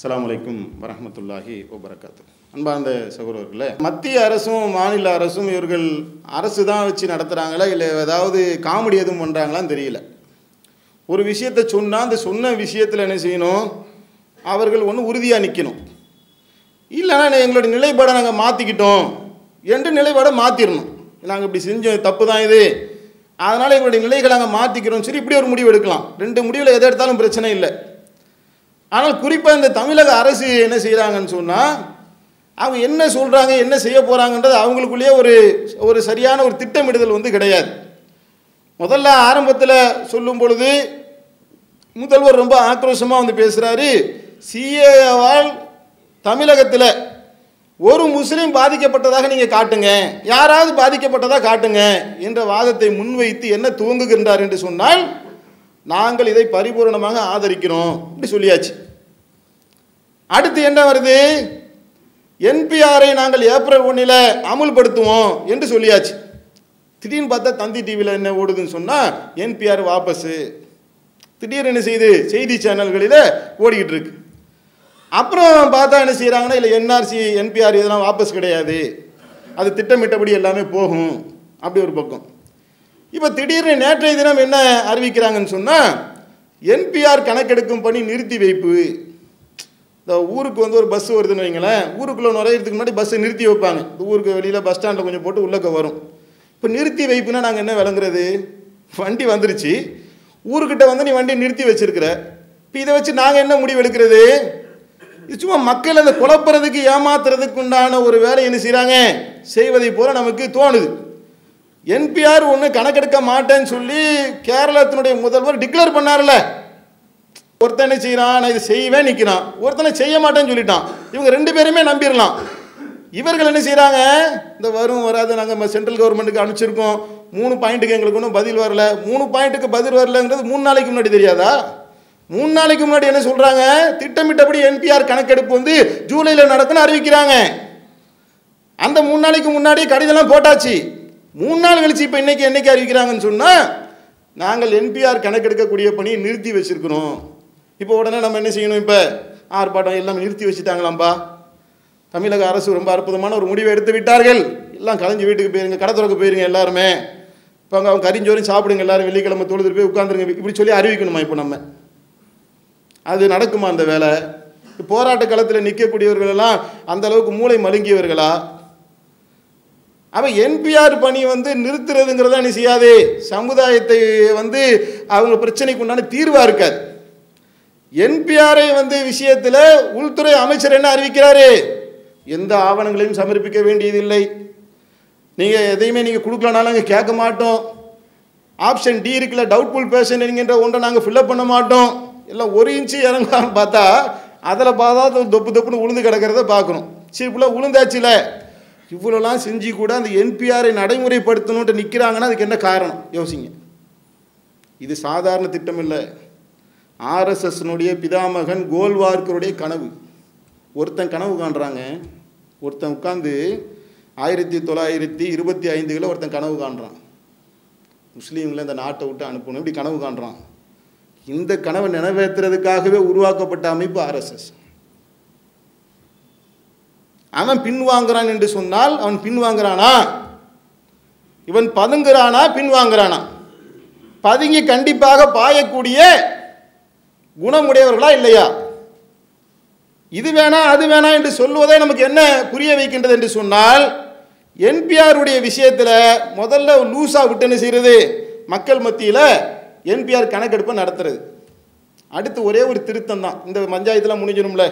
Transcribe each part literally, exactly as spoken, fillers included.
அஸ்ஸலாமு அலைக்கும் வரஹ்மத்துல்லாஹி வ பரக்காத்துஹு. அன்பார்ந்த சகோதரர்களே, மத்திய அரசும் மாநில அரசும் இவர்கள் அரசு தான் வச்சு நடத்துகிறாங்களா இல்லை ஏதாவது காமெடி எதுவும் பண்ணுறாங்களான்னு தெரியல. ஒரு விஷயத்தை சொன்னால் அந்த சொன்ன விஷயத்தில் என்ன செய்யணும், அவர்கள் ஒன்று உறுதியாக நிற்கணும். இல்லைன்னா எங்களுடைய நிலைப்பாடை நாங்கள் மாற்றிக்கிட்டோம் என்று நிலைப்பாடை மாற்றிடணும். நாங்கள் இப்படி செஞ்சோம், தப்பு தான் இது, அதனால் எங்களுடைய நிலைகளை நாங்கள் மாற்றிக்கிறோம். சரி, இப்படி ஒரு முடிவு எடுக்கலாம். ரெண்டு முடிவில் எதை எடுத்தாலும் பிரச்சனை இல்லை. ஆனால் குறிப்பாக இந்த தமிழக அரசு என்ன செய்கிறாங்கன்னு சொன்னால், அவங்க என்ன சொல்கிறாங்க என்ன செய்ய போகிறாங்கன்றது அவங்களுக்குள்ளேயே ஒரு ஒரு சரியான ஒரு திட்டமிடுதல் வந்து கிடையாது. முதல்ல ஆரம்பத்தில் சொல்லும் பொழுது முதல்வர் ரொம்ப ஆக்ரோஷமாக வந்து பேசுகிறாரு, சிஏவால் தமிழகத்தில் ஒரு முஸ்லீம் பாதிக்கப்பட்டதாக நீங்கள் காட்டுங்க, யாராவது பாதிக்கப்பட்டதாக காட்டுங்க என்ற வாதத்தை முன்வைத்து என்ன துவங்குகின்றார் என்று சொன்னால், நாங்கள் இதை பரிபூர்ணமாக ஆதரிக்கிறோம் இப்படி சொல்லியாச்சு. அடுத்து என்ன வருது, என்பிஆரை நாங்கள் ஏப்ரல் ஒன்றில் அமுல்படுத்துவோம் என்று சொல்லியாச்சு. திடீர்னு பார்த்தா தந்தி டிவியில் என்ன ஓடுதுன்னு சொன்னால், என்பிஆர் வாபஸு, திடீர்னு என்ன செய்து செய்தி சேனல்களில் ஓடிக்கிட்டு இருக்கு. அப்புறம் பார்த்தா என்ன செய்கிறாங்கன்னா, இல்லை என்ஆர்சி என்பிஆர் இதெல்லாம் வாபஸ் கிடையாது, அது திட்டமிட்டபடி எல்லாமே போகும், அப்படி ஒரு பக்கம். இப்போ திடீர்னு நேற்றைய தினம் என்ன அறிவிக்கிறாங்கன்னு சொன்னால், என்பிஆர் கணக்கெடுக்கும் பணி நிறுத்தி வைப்பு. இந்த ஊருக்கு வந்து ஒரு பஸ்ஸு வருதுன்னு வைங்களேன், ஊருக்குள்ளே நுழையிறதுக்கு முன்னாடி பஸ்ஸை நிறுத்தி வைப்பாங்க. இந்த ஊருக்கு வெளியில் பஸ் ஸ்டாண்டில் கொஞ்சம் போட்டு உள்ளக்க வரும். இப்போ நிறுத்தி வைப்புன்னா நாங்கள் என்ன விளங்குறது, வண்டி வந்துருச்சு ஊருக்கிட்ட வந்து நீ வண்டியை நிறுத்தி வச்சுருக்கிற, இப்போ இதை வச்சு நாங்கள் என்ன முடிவு எடுக்கிறது? இது சும்மா மக்கள் அதை குழப்புறதுக்கு ஏமாத்துறதுக்கு உண்டான ஒரு வேலை என்ன செய்கிறாங்க செய்வதை போல் நமக்கு தோணுது. என்பிஆர் ஒன்று கணக்கெடுக்க மாட்டேன்னு சொல்லி கேரளத்தினுடைய முதல்வர் டிக்ளேர் பண்ணார்ல, ஒருத்தனை செய்கிறான், நான் இது செய்வேன் நிற்கிறான், ஒருத்தனை செய்ய மாட்டேன்னு சொல்லிட்டான். இவங்க ரெண்டு பேருமே நம்பிடலாம். இவர்கள் என்ன செய்கிறாங்க, இந்த வரும் வராது நாங்கள் சென்ட்ரல் கவர்மெண்ட்டுக்கு அனுப்பிச்சிருக்கோம், மூணு பாயிண்ட்டுக்கு எங்களுக்கு ஒன்றும் பதில் வரல. மூணு பாயிண்ட்டுக்கு பதில் வரலங்கிறது மூணு நாளைக்கு முன்னாடி தெரியாதா? மூணு நாளைக்கு முன்னாடி என்ன சொல்கிறாங்க, திட்டமிட்டபடி என்பிஆர் கணக்கெடுப்பு வந்து ஜூலையில் நடக்குன்னு அறிவிக்கிறாங்க. அந்த மூணு நாளைக்கு முன்னாடி கடிதம்லாம் போட்டாச்சு. மூணு நாள் கழிச்சு இப்போ இன்றைக்கி என்றைக்கு அறிவிக்கிறாங்கன்னு சொன்னால், நாங்கள் என்பிஆர் கணக்கெடுக்கக்கூடிய பணியை நிறுத்தி வச்சுருக்கிறோம். இப்போ உடனே நம்ம என்ன செய்யணும், இப்போ ஆர்ப்பாட்டம் எல்லாமே நிறுத்தி வச்சுட்டாங்களாம்பா, தமிழக அரசு ரொம்ப அற்புதமான ஒரு முடிவை எடுத்து விட்டார்கள், எல்லாம் கலைஞ்சி வீட்டுக்கு போயிருங்க, கடை திறக்க போயிருங்க எல்லாருமே, இப்போ அங்கே அவங்க கறிஞ்சோரையும் சாப்பிடுங்க எல்லாரும், வெள்ளிக்கிழமை தொழுது போய் உட்காந்துருங்க இப்படி சொல்லி அறிவிக்கணுமா? இப்போ நம்ம அது நடக்குமா அந்த வேலை? போராட்ட காலத்தில் நிற்கக்கூடியவர்களெல்லாம் அந்தளவுக்கு மூளை மழுங்கியவர்களா? அப்போ என்பிஆர் பணி வந்து நிறுத்துறதுங்கிறத நீ செய்யாது, சமுதாயத்தை வந்து அவங்க பிரச்சனைக்கு உண்டான தீர்வாக இருக்காது. என்பிஆரை வந்து விஷயத்தில் உள்துறை அமைச்சர் என்ன அறிவிக்கிறாரு, எந்த ஆவணங்களையும் சமர்ப்பிக்க வேண்டியதில்லை, நீங்கள் எதையுமே நீங்கள் கொடுக்கலனாலும் நாங்கள் கேட்க மாட்டோம், ஆப்ஷன் டி இருக்குல்ல டவுட்ஃபுல் பேஷன் என்கின்ற ஒன்றை நாங்கள் ஃபில்லப் பண்ண மாட்டோம், எல்லாம் ஒரு இன்ச்சு இறங்கலான்னு பார்த்தா அதில் பார்த்தா தொப்பு தொப்புன்னு உளுந்து கிடக்கிறத பார்க்கணும். சரி, ஃபுல்லாக உளுந்தாச்சுல, இவ்வளோலாம் செஞ்சு கூட அந்த என்பிஆரை நடைமுறைப்படுத்தணுன்ட்டு நிற்கிறாங்கன்னா அதுக்கு என்ன காரணம் யோசிங்க. இது சாதாரண திட்டம் இல்லை, ஆர்எஸ்எஸ்னுடைய பிதாமகன் கோல்வார்க்கருடைய கனவு. ஒருத்தன் கனவு காண்றாங்க, ஒருத்தன் உட்காந்து ஆயிரத்தி தொள்ளாயிரத்தி இருபத்தி ஐந்துகளில் ஒருத்தன் கனவு காண்றான், முஸ்லீம்களை இந்த நாட்டை விட்டு அனுப்பணும் இப்படி கனவு காண்றான். இந்த கனவை நிறைவேற்றுறதுக்காகவே உருவாக்கப்பட்ட அமைப்பு ஆர்எஸ்எஸ். அவன் பின்வாங்கிறான் என்று சொன்னால் அவன் பின்வாங்கிறானா, இவன் பதுங்குறானா பின்வாங்கிறானா? பதுங்கி கண்டிப்பாக பாயக்கூடிய குணமுடையவர்களா இல்லையா? இது வேணா அது வேணா என்று சொல்வதை நமக்கு என்ன புரிய வைக்கின்றது என்று சொன்னால், என்பிஆருடைய விஷயத்தில் முதல்ல லூஸாக விட்டு என்ன செய்கிறது, மக்கள் மத்தியில் என்பிஆர் கணக்கெடுப்பை நடத்துறது. அடுத்து ஒரே ஒரு திருத்தம் தான், இந்த பஞ்சாயத்தில் முடிஞ்சிடும்ல,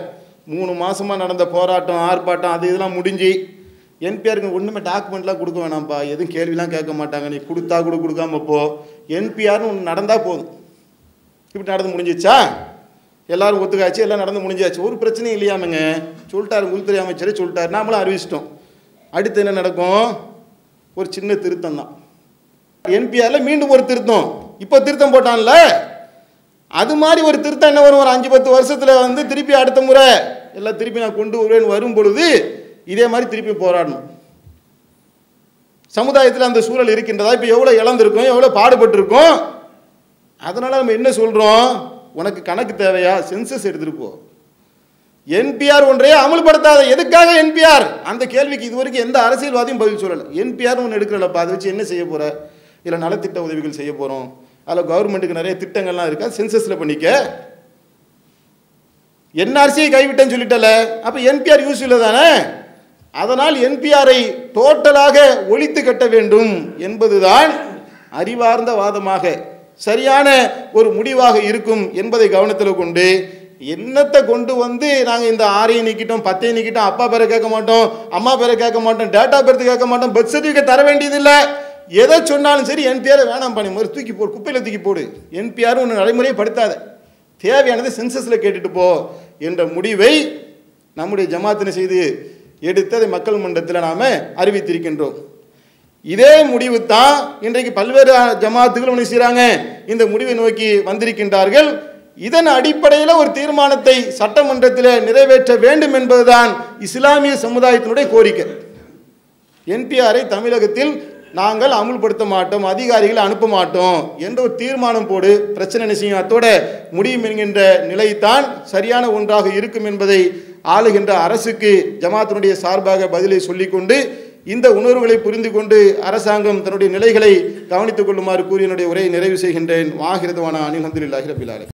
மூணு மாதமாக நடந்த போராட்டம் ஆர்ப்பாட்டம் அது இதெல்லாம் முடிஞ்சு என்பிஆருக்கு ஒன்றுமே டாக்குமெண்ட்லாம் கொடுக்க வேணாம்ப்பா, எதுவும் கேள்விலாம் கேட்க மாட்டாங்க, நீ கொடுத்தா கூட கொடுக்காம போ, என்பிஆர்னு ஒன்று நடந்தால் போதும். இப்படி நடந்து முடிஞ்சிச்சா, எல்லோரும் ஒத்துக்காச்சு, எல்லாம் நடந்து முடிஞ்சாச்சு, ஒரு பிரச்சனையும் இல்லையாமங்க சொல்லிட்டாரு உள்துறை அமைச்சரே சொல்லிட்டாரு, நாமளும் அறிவிச்சிட்டோம். அடுத்து என்ன நடக்கும், ஒரு சின்ன திருத்தம் தான் என்பிஆரில், மீண்டும் ஒரு திருத்தம். இப்போ திருத்தம் போட்டான்ல, அது மாதிரி ஒரு திருத்தம் என்ன வரும், ஒரு அஞ்சு பத்து வருஷத்தில் வந்து திருப்பி அடுத்த முறை எல்லாம் திருப்பி நான் கொண்டு வருவேன்னு வரும் பொழுது இதே மாதிரி திருப்பி போராடணும். சமுதாயத்தில் அந்த சூழல் இருக்கின்றதா, இப்போ எவ்வளோ இழந்திருக்கோம், எவ்வளோ பாடுபட்டிருக்கோம், அதனால் நம்ம என்ன சொல்கிறோம், உனக்கு கணக்கு தேவையா, சென்சஸ் எடுத்துகிட்டு போ, N P R ஒன்றே அமல்படுத்தாத எதுக்காக N P R அந்த கேள்விக்கு இதுவரைக்கும் எந்த அரசியல்வாதியும் பதில் சொல்லல N P R னு எடுக்கறல பாது வச்சு என்ன செய்ய போற இல்ல நல திட்ட உதவிகள் செய்ய போறோம் அல கவர்மெண்ட்க்கு நிறைய திட்டங்கள்லாம் இருக்கா சென்சஸ்ல பண்ணிக்க N R C கைவிட்டேன்னு சொல்லிட்டல அப்ப N P R யூஸ் இல்ல தானே அதனால் N P R ஐ டோட்டலாக ஒழித்து கட்ட வேண்டும் என்பதுதான் அறிவார்ந்த வாதமாக சரியான ஒரு முடிவாக இருக்கும் என்பதை கவனத்தில் கொண்டு என்னத்தை கொண்டு வந்து நாங்க இந்த ஆரிய நிக்கிட்டோம் பத்தே நிக்கிட்டோம் அப்பா பேரை கேட்க மாட்டோம் அம்மா பேரை கேட்க மாட்டோம் டேட்டா பேர்த்து கேட்க மாட்டோம் பர்த் சர்டிஃபிகேட் தர வேண்டியது இல்ல எதை சொன்னாலும் சரி N P R வேணாம் பண்ணி மறு தூக்கி போடு குப்பையில தூக்கி போடு N P R ஒன்னு நடைமுறையை படுத்தாத தேவையானது சென்சஸ்ல கேட்டுட்டு போ என்ற முடிவை நம்முடைய ஜமாத்தினை செய்து எடுத்ததை மக்கள் மன்றத்தில் நாம அறிவித்திருக்கின்றோம் இதே முடிவு தான் இன்றைக்கு பல்வேறு ஜமாத்துகள் என்ன செய்றாங்க இந்த முடிவை நோக்கி வந்திருக்கின்றார்கள் இதன் அடிப்படையில் ஒரு தீர்மானத்தை சட்டமன்றத்தில் நிறைவேற்ற வேண்டும் என்பதுதான் இஸ்லாமிய சமுதாயத்தினுடைய கோரிக்கை N P R ஐ தமிழகத்தில் நாங்கள் அமல்படுத்த மாட்டோம் அதிகாரிகளை அனுப்ப மாட்டோம் என்ற ஒரு தீர்மானம் போடு பிரச்சனை செய்யும் அதோட முடியும் என்கின்ற நிலைதான் சரியான ஒன்றாக இருக்கும் என்பதை ஆளுகின்ற அரசுக்கு ஜமாத்தினுடைய சார்பாக பதிலை சொல்லிக்கொண்டு இந்த உணர்வுகளை புரிந்துகொண்டு அரசாங்கம் தன்னுடைய நிலைகளை கவனித்துக் கொள்ளுமாறு கூறிய என்னுடைய உரையை நிறைவு செய்கின்றேன் வாஹிரதவானா அல்ஹம்துலில்லாஹி ரப்பில் ஆலமீன்